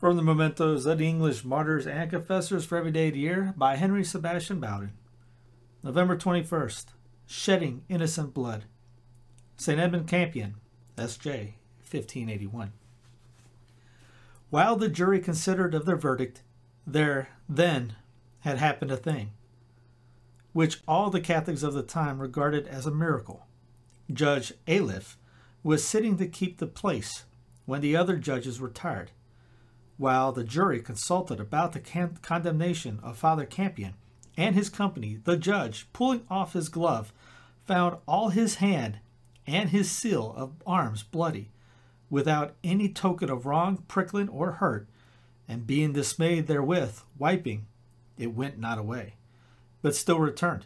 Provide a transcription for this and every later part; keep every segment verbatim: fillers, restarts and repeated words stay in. From the Mementos of the English Martyrs and Confessors for Every Day of the Year by Henry Sebastian Bowden. November twenty-first, Shedding Innocent Blood. Saint Edmund Campion, S J, fifteen eighty-one. While the jury considered of their verdict, there then had happened a thing, which all the Catholics of the time regarded as a miracle. Judge Ayliffe was sitting to keep the place when the other judges retired, while the jury consulted about the condemnation of Father Campion and his company. The judge, pulling off his glove, found all his hand and his seal of arms bloody, without any token of wrong, prickling, or hurt, and being dismayed therewith, wiping, it went not away, but still returned.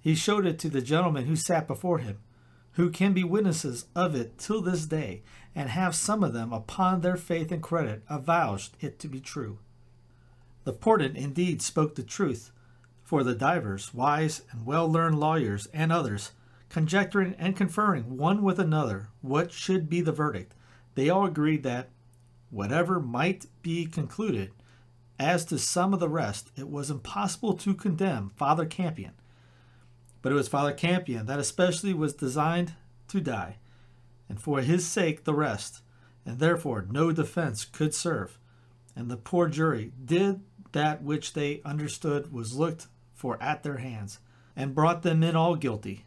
He showed it to the gentlemen who sat before him, who can be witnesses of it till this day, and have some of them upon their faith and credit avouched it to be true. The portent indeed spoke the truth, for the divers, wise and well-learned lawyers and others, conjecturing and conferring one with another what should be the verdict, they all agreed that, whatever might be concluded, as to some of the rest, it was impossible to condemn Father Campion. But it was Father Campion that especially was designed to die, and for his sake the rest, and therefore no defense could serve. And the poor jury did that which they understood was looked for at their hands, and brought them in all guilty,